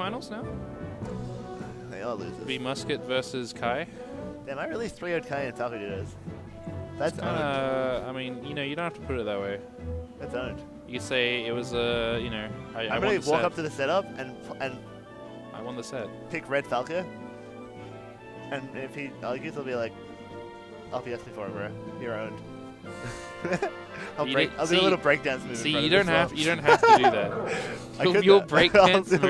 finals now? They all lose. Be Muscat versus Kai. Damn, I really 3-0'd Kai and Taku did this. That's unearned. I mean, you know, you don't have to put it that way. That's unearned. You could say it was a, you know, I really walk set. Up to the setup and I won the set. Pick Red Falco. And if he argues, he'll be like, I'll be asking for it, bro. You're owned. I'll do a little breakdance move. See, you don't have to do that. You'll breakdance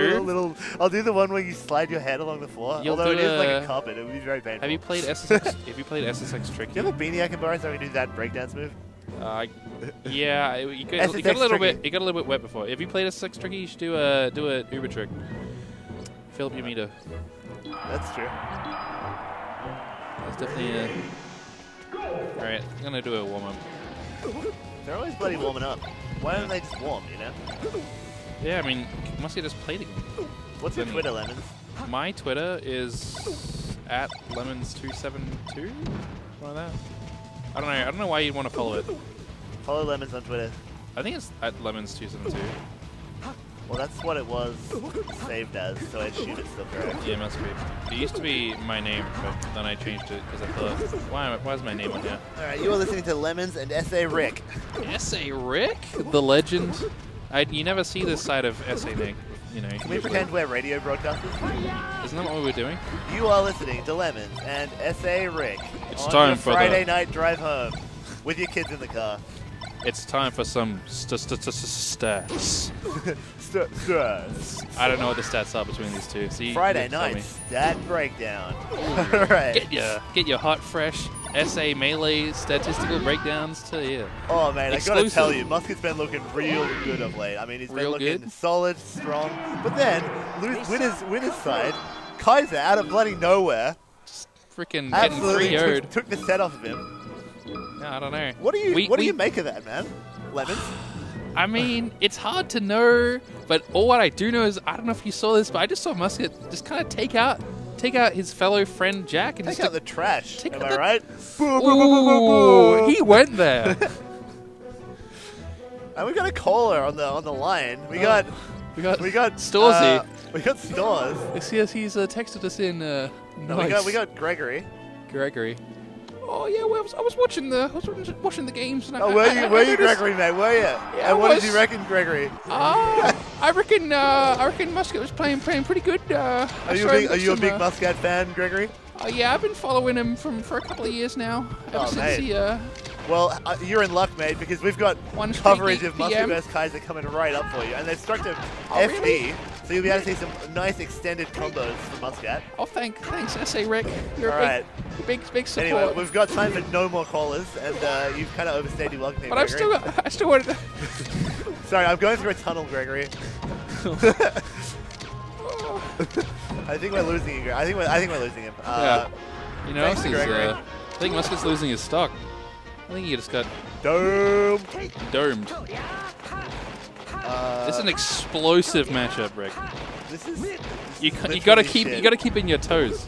move. I'll do the one where you slide your head along the floor. Although it is like a carpet, it would be very painful. Have you played SSX? Have you played SSX Tricky? Do you have a beanie I can borrow so I can do that breakdance move? Yeah, you got a little bit wet before. If you played SSX Tricky, you should do a Uber trick. Fill up your meter. That's true. That's definitely a. Alright, I'm gonna do a warm up. They're always bloody warming up. Why don't they just warm, you know? Yeah, I mean, Muscat just played again. What's your Twitter, Lemons? My Twitter is at Lemons272? Like that? I don't know. I don't know why you'd want to follow it. Follow Lemons on Twitter. I think it's at Lemons272. Well, that's what it was saved as, so I assume it's still correct. Yeah, it must be. It used to be my name, but then I changed it because I thought, why is my name on here? Alright, you are listening to Lemons and S.A. Rick. S.A. Rick? The legend? You never see this side of S.A. Rick. You know, can we pretend we're radio broadcasters? Isn't that what we were doing? You are listening to Lemons and S.A. Rick. It's time for Friday night drive home with your kids in the car. It's time for some stats. Stats. I don't know what the stats are between these two. So Friday night stat breakdown. All right. Get your hot, fresh SA Melee statistical breakdowns to you. Oh, man, exclusive. I gotta tell you, Muscat's been looking real good of late. I mean, he's real been looking solid, strong. But then, winner's side, Kaiza out of bloody nowhere. Just freaking getting 3-0'd. Took the set off of him. No, I don't know. What do you make of that, man? Lemons? I mean, it's hard to know, but all what I do know is, I don't know if you saw this, but I just saw Muscat just kind of take out his fellow friend Jack and take out the trash. Am I right? Ooh, he went there. And we got a caller on the line. We got Storesy. We got Stores. Yes, he's texted us in. We got Gregory. Gregory. Oh yeah, well, I was watching the games. And were you Gregory, mate? Were you? Yeah, and what did you reckon, Gregory? I reckon Muscat was playing pretty good. Are you a big Muscat fan, Gregory? Yeah, I've been following him for a couple of years now. Well, you're in luck, mate, because we've got coverage of Muscat vs. Kaiza coming right up for you, and they've struck to FD, really? So you'll be able to see some nice extended combos for Muscat. Oh, thanks, S.A. Rick. You're a big support. Anyway, we've got time for no more callers, and you've kind of overstayed your welcome here, Gregory. I still wanted to... Sorry, I'm going through a tunnel, Gregory. I think we're losing you, Gregory. I think we're losing him. Yeah. You know, thanks to Gregory. I think Muscat's losing his stock. I think he just got domed. It's an explosive matchup, Rick. You gotta keep in your toes.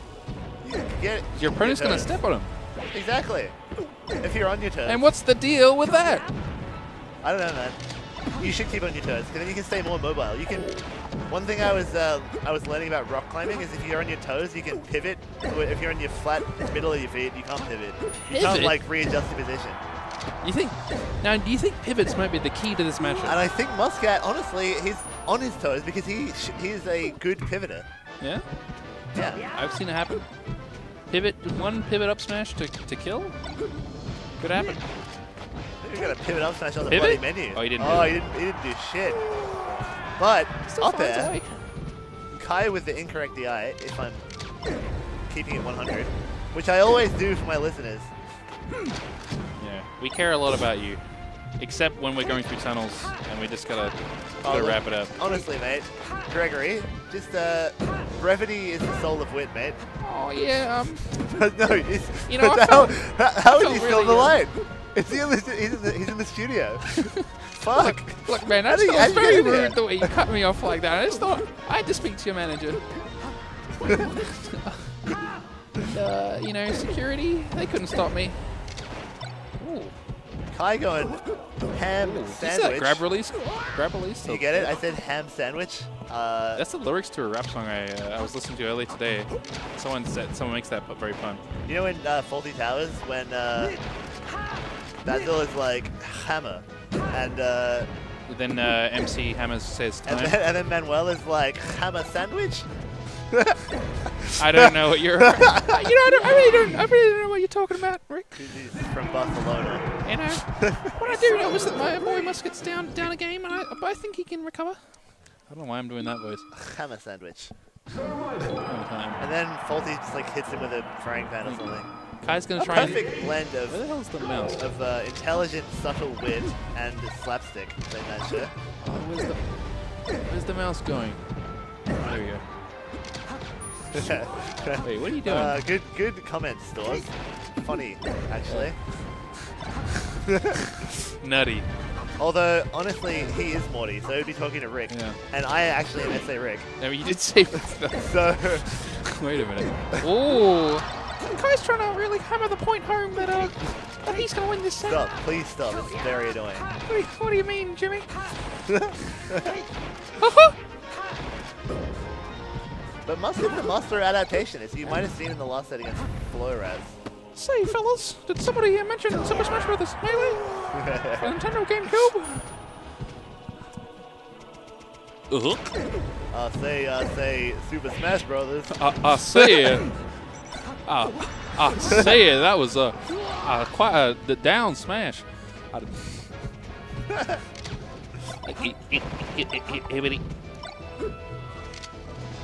Your opponent's gonna step on him. Exactly. If you're on your toes. And what's the deal with that? I don't know, man. You should keep on your toes, because then you can stay more mobile. You can. One thing I was learning about rock climbing is if you're on your toes, you can pivot. If you're on your flat middle of your feet, you can't pivot. You can't like readjust the position. You think? Now, do you think pivots might be the key to this matchup? And I think Muscat, honestly, he's on his toes because he's a good pivoter. Yeah. Yeah. I've seen it happen. One pivot up smash to kill. Could happen. You got a pivot up smash on the bloody menu. Oh, he didn't do shit. But up there, Kai with the incorrect DI, if I'm keeping it 100, which I always do for my listeners. Yeah, we care a lot about you, except when we're going through tunnels and we just gotta wrap it up. Honestly, mate, Gregory, just brevity is the soul of wit, mate. Oh yeah. How is he still on the line? He's in the studio. Fuck. Look, man, that's very rude the way you cut me off like that. I had to speak to your manager. Security, they couldn't stop me. Ooh. Kai going Ham sandwich. Is that grab release? Grab release. You get it? I said ham sandwich. That's the lyrics to a rap song I was listening to earlier today. Someone makes that very fun. You know in Fawlty Towers when Basil is like hammer, and then MC Hammer says time. And then Manuel is like hammer sandwich. I don't know what you're. I really don't know what you're talking about, Rick. He's from Barcelona. And what I do know is that my boy Muscat's down a game, and I think he can recover. I don't know why I'm doing that voice. Hammer sandwich. And then Fawlty just like hits him with a frying pan or something. Kai's gonna try. Perfect blend of where the hell's the mouse? Of intelligent, subtle wit and slapstick. They managed it. Oh, where's the mouse going? Oh, there we go. Wait, what are you doing? Good comments, Stores. Funny, actually. Nutty. Although, honestly, he is Morty, so he'd be talking to Rick. Yeah. And I actually am S.A. Rick. No, you did say so. Wait a minute. Ooh! Kai's trying to really hammer the point home that that he's going to win this set. Stop, please stop. It's very annoying. What do you mean, Jimmy? But Muscat's the master adaptation, as you might have seen in the last set against Flores. Say, fellas, did somebody mention Super Smash Brothers Melee? Nintendo GameCube? Say Super Smash Brothers. I say it. That was quite the down smash.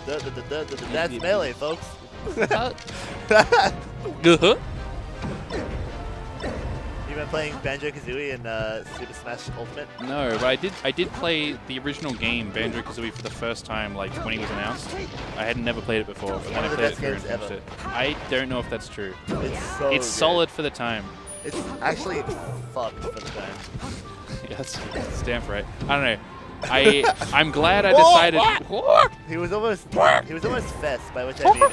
That's melee, folks. You been playing Banjo Kazooie and Super Smash Ultimate? No, but I did play the original game Banjo Kazooie for the first time, like when it was announced. I had never played it before, but then I played it through and finished it. I don't know if that's true. It's solid for the time. It's actually fucked for the time. Yeah, that's damn right. I don't know. I'm glad I decided. He was almost fessed, by which I mean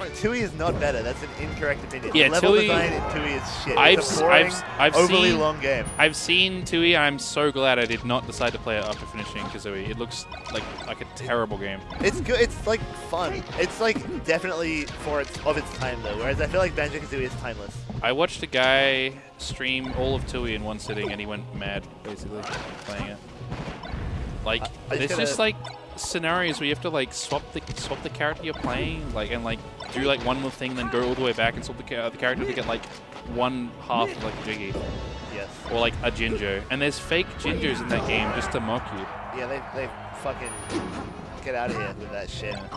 it's Tooie is not better. That's an incorrect opinion. Yeah, level design in Tooie is shit. It's a boring, overly long game. I've seen Tooie. I'm so glad I did not decide to play it after finishing Kazooie. It looks like a terrible game. It's good. It's like fun. It's like definitely of its time though. Whereas I feel like Banjo Kazooie is timeless. I watched a guy stream all of Tooie in one sitting, and he went mad basically playing it. Like there's just like scenarios where you have to like swap the character you're playing, like and like do like one more thing, then go all the way back and swap the character to get like one half of, like Jiggy, yes, or like a Jinjo. And there's fake Jinjos in that game just to mock you. Yeah, they fucking get out of here with that shit. Yeah.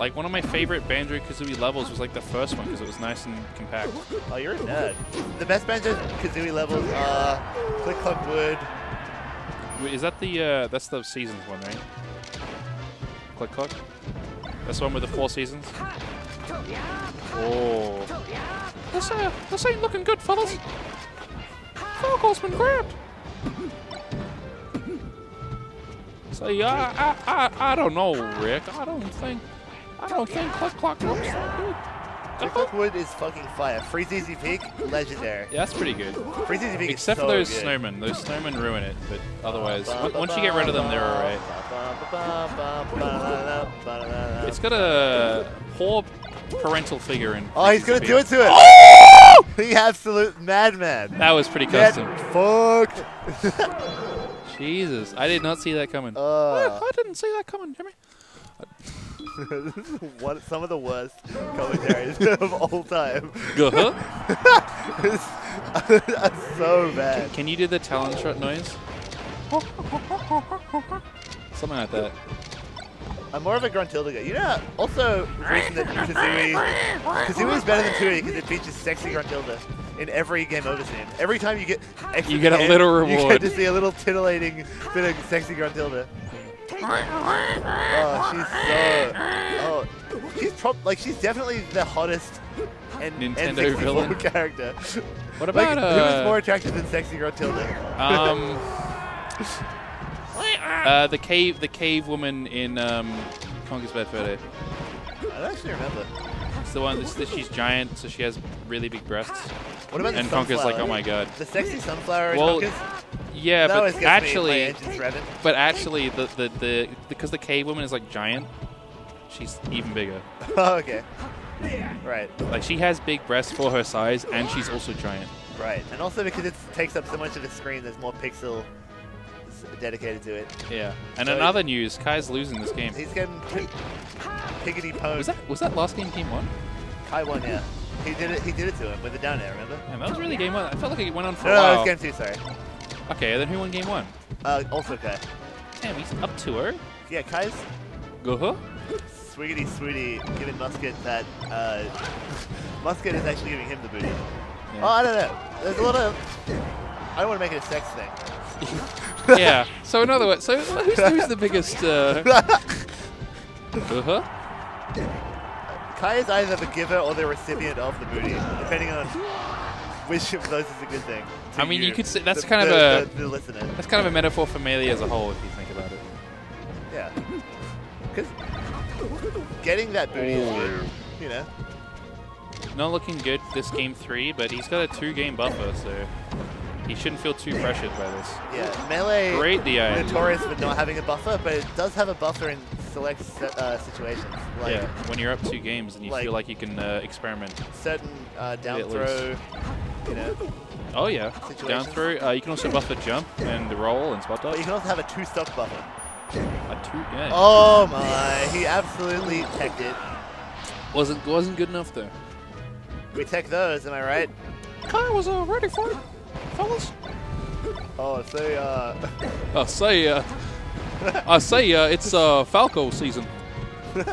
Like one of my favorite Banjo Kazooie levels was like the first one because it was nice and compact. Oh, you're a nerd. The best Banjo Kazooie levels are Click-Clock-Wood. Wait, is that the that's the seasons one, right? Click Clock. That's the one with the 4 seasons. Oh. This ain't looking good, fellas. Falco's been grabbed. So yeah, I don't know, Rick. I don't think Click-Clock looks that good. Click-Clock-Wood is fucking fire. Freeze Easy Peak, legendary. Yeah, that's pretty good. Freeze Easy Peak except is so for those good. Snowmen. Those snowmen ruin it, but otherwise, once you get rid of them, they're alright. It's got a poor parental figure in. Oh, he's gonna do it to it! Oh! The absolute madman. That was pretty custom. Fucked. Jesus, I did not see that coming. I didn't see that coming, Jimmy. This is some of the worst commentaries of all time. That's so bad. Can you do the talent shot noise? Something like that. I'm more of a Gruntilda guy. You know, also, the reason that Kazooie is better than Tooie because it features sexy Gruntilda in every game over scene. Every time you get you get a little reward. You get to see a little titillating bit of sexy Gruntilda. Oh, she's definitely the hottest Nintendo villain character. What about who is more attractive than sexy Gruntilda? the cave woman in Conker's Bedford. I don't actually remember. It's the one that she's giant, so she has really big breasts. What about and Conker's like, oh my god. The sexy sunflower. Well, yeah, but actually, the because the K woman is like giant, she's even bigger. Oh, okay. Right. Like she has big breasts for her size, and she's also giant. Right, and also because it takes up so much of the screen, there's more pixel dedicated to it. Yeah. And so in other news, Kai's losing this game. He's getting piggity poked. Was that last game Game 1? Kai won, yeah. He did it to him with a down air, remember? Yeah, that was really Game 1. I felt like it went on for a while. No, it was Game 2, sorry. Okay, then who won Game 1? Also Kai. Damn, he's up 2-0. Yeah, Kai's... Go-ho? Swiggity swooty, giving Muscat that... Muscat is actually giving him the booty. Yeah. Oh, I don't know. There's a lot of... I don't want to make it a sex thing. Yeah. So in other words, so who's the biggest? Kai is either the giver or the recipient of the booty, depending on which of those is a good thing. I mean, you could say that's kind of a listener. That's kind of a metaphor for Melee as a whole, if you think about it. Yeah. Because getting that booty is good, you know. Not looking good this Game 3, but he's got a 2-game buffer, so. He shouldn't feel too pressured by this. Yeah, Melee is notorious for not having a buffer, but it does have a buffer in select situations. Like, yeah, when you're up 2 games and you feel like you can experiment. Certain down throw, you know. Oh yeah, situations. Down throw. You can also buffer jump and the roll and spot dodge. But you can also have a 2-stock buffer. Yeah. Oh my, he absolutely teched it. Wasn't good enough though. We tech those, am I right? Kai was ready for it. Fellas? Oh, I say, it's Falco season. Wish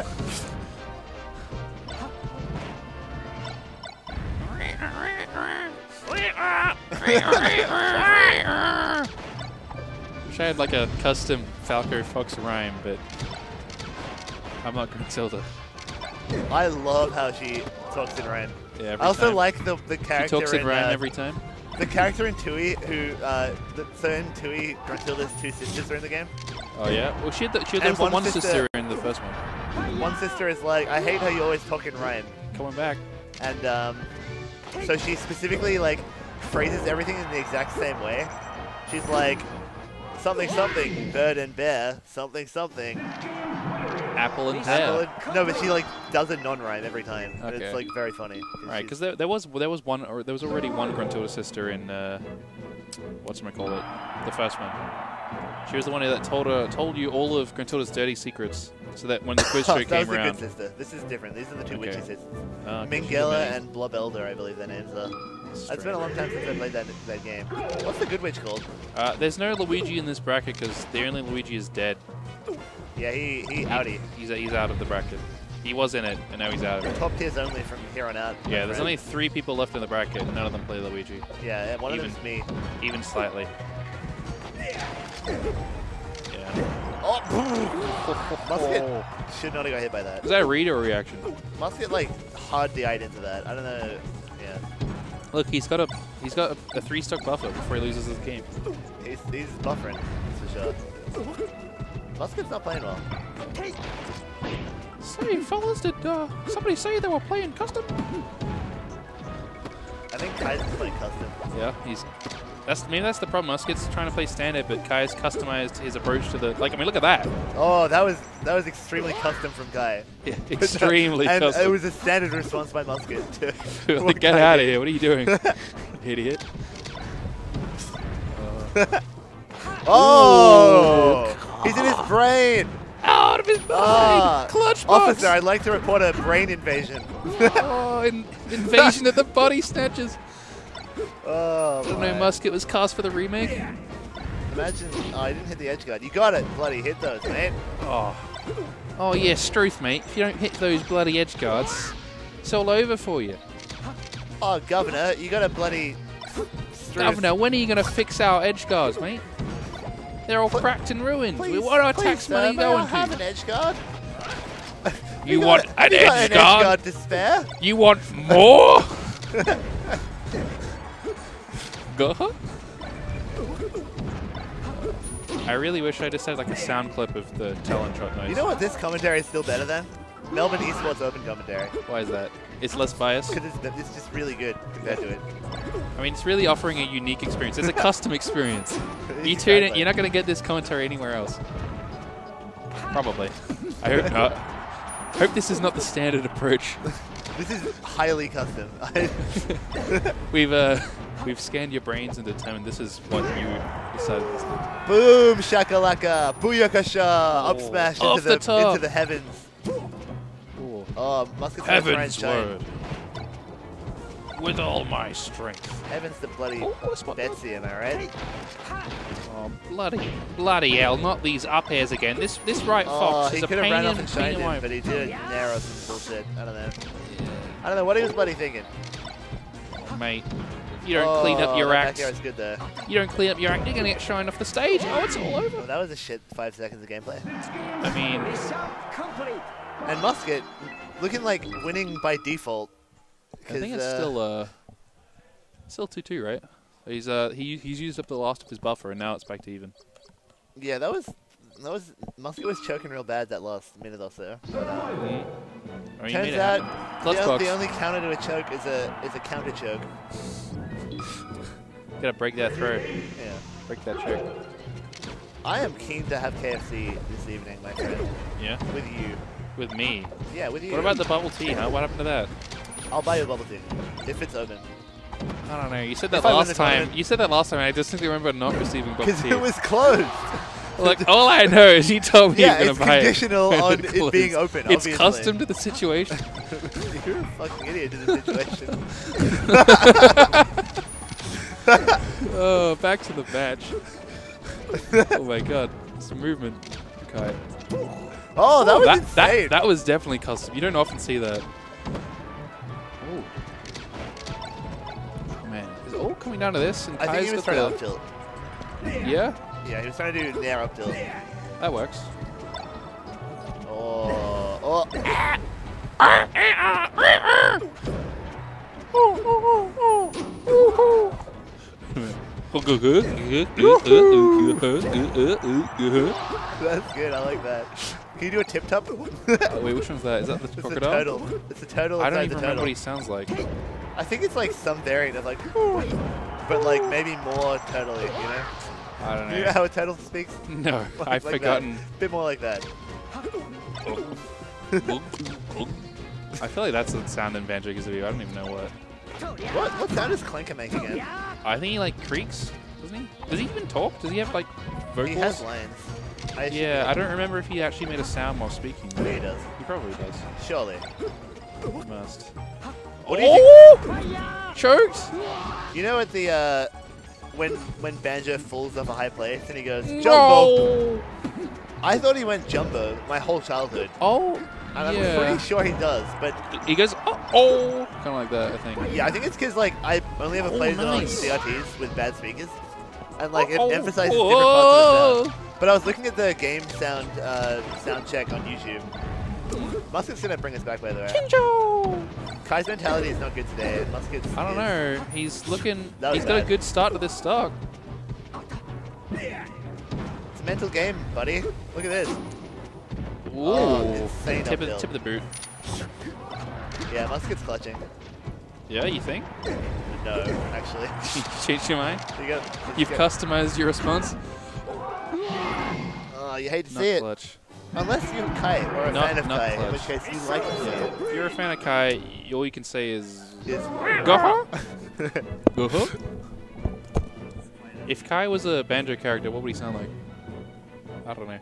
I had like a custom Falco Fox rhyme, but I'm not Gruntilda. I love how she talks in rhyme. Yeah, every I also time. Like the character. She talks in rhyme every time. The character in Tooie, who, so in Tooie, Gruntilda's 2 sisters are in the game. Oh yeah? Well, she had one sister in the first one. One sister is like, I hate how you always talk in rhyme. Coming back. And, so she specifically, like, phrases everything in the exact same way. She's like, something something, bird and bear, something something. Apple and pear. No, but she like does a non-rhyme every time. Okay. And it's like very funny. Right, because there was already one Gruntilda sister in the first one. She was the one that told you all of Gruntilda's dirty secrets, so that when the quiz show came around. Good sister. This is different. These are the 2 witchy sisters, Mingella and Blob Elder, I believe their names are. It's been a long time since I played that game. What's the good witch called? There's no Luigi in this bracket because the only Luigi is dead. Yeah, he's out of the bracket. He was in it, and now he's out of it. Top tiers only from here on out. Yeah, there's only 3 people left in the bracket, and none of them play Luigi. Yeah, one of them's me. Even slightly. Yeah. Oh! Muscat should not have got hit by that. Was that a read or a reaction? Muscat like hard DI'd into that. I don't know. Yeah. Look, he's got a 3-stock buffer before he loses this game. He's buffering, that's for sure. Muscat's not playing well. Say, fellas, did somebody say they were playing custom? I think Kai's playing custom. Yeah, that's the problem. Muscat's trying to play standard, but Kai's customized his approach to the look at that. Oh, that was extremely custom from Kai. Yeah, extremely and custom. And it was a standard response by Muscat too. Like, get out of here! What are you doing, idiot? Oh! He's in his brain! Out of his brain! Clutch box! Officer, I'd like to report a brain invasion. Invasion of the Body Snatchers. Oh, I didn't know Muscat was cast for the remake. Imagine... Oh, I didn't hit the edge guard. You got it! Bloody hit those, mate. Oh yeah, Struth, mate. If you don't hit those bloody edge guards, it's all over for you. Oh, Governor, you got a bloody... Struth. Governor, when are you going to fix our edge guards, mate? They're all cracked and ruined. Please, what are our tax money going to? You want an edge guard? You want an edge guard to spare? You want more? Go. I really wish I just had like a sound clip of the talent shot noise. You know what this commentary is still better than? Melbourne Esports Open commentary. Why is that? it's less biased. It's just really good compared to it. I mean, it's really offering a unique experience. It's a custom experience. Exactly. You're not going to get this commentary anywhere else. Probably. I hope not. I hope this is not the standard approach. This is highly custom. We've scanned your brains and determined this is what you decided this did. Boom, shakalaka, booyakasha, up smash into the heavens. Ooh. Oh, Muscat's heavens word. With all my strength. Heavens the bloody Betsy, am I right? Oh, bloody hell, not these up airs again. This right Fox is a pain in the ass. He could have run off and shined it, but he did narrow some bullshit. I don't know. Yeah. I don't know what he was bloody thinking. Mate. You don't clean up your act. That good there. You don't clean up your act, you're going to get shined off the stage. Oh, it's all over. Well, that was a shit 5 seconds of gameplay. I mean... And Muscat, looking like winning by default. I think it's still 2-2, right? He's he's used up the last of his buffer, and now it's back to even. Yeah, that was Muscat was choking real bad that last minute or so. I mean, turns out the only counter to a choke is a counter choke. Gotta break that through. Yeah, break that choke. I am keen to have KFC this evening, my friend. Yeah. With you. With me. Yeah, with you. What about the bubble tea? Huh? What happened to that? I'll buy you a bubble tea if it's open. I don't know. You said that last time. You said that last time. And I distinctly remember not receiving bubble tea. Because it was closed. Like all I know is you told me you were gonna buy it. Yeah, it's conditional on it being open. It's obviously custom to the situation. You're a fucking idiot to the situation. Oh, back to the match. Oh my god, some movement. Okay. Oh, that was insane. That was definitely custom. You don't often see that. Oh man, is it all coming down to this? And I think he was trying up tilt. Yeah? Yeah, he was trying to do nair up tilt. That works. Oh. That's good, I like that. Can you do a tip top? Wait, which one's that? Is that the crocodile? It's a turtle. It's a turtle. I don't even remember what he sounds like. I think it's like some variant of like, but like maybe more turtle-y, you know? I don't know. Do you know how a turtle speaks? No, I've forgotten. A bit more like that. I feel like that's the sound in Banjo Kazooie. I don't even know what. What sound does Clanker make again? I think he like creaks, doesn't he? Does he even talk? Does he have like vocals? He has lines. I don't remember if he actually made a sound while speaking. Yeah, he does. He probably does. Surely. He must. What do you think? Chokes! You know at the when Banjo falls off a high place and he goes Jumbo. No! I thought he went Jumbo my whole childhood. Oh. And I'm pretty sure he does, but he goes kind of like that, I think. Yeah, I think it's because like I only ever played it on CRTs with bad speakers, and like it emphasizes different parts of the sound. But I was looking at the game sound sound check on YouTube. Muscat's gonna bring us back, by the way. Chinjo! Kai's mentality is not good today. Muscat's. I don't know. He's looking. He's got a good start to this stock. It's a mental game, buddy. Look at this. Ooh, tip of the boot. Yeah, Muscat's clutching. Yeah, you think? No, actually. You changed your mind? You've customized your response? Oh, you hate to see it. Clutch. Unless you're Kai or a fan of Kai, in which case you like to see it. If you're a fan of Kai, all you can say is... Go-ho! Go-ho! If Kai was a Banjo character, what would he sound like? I don't know.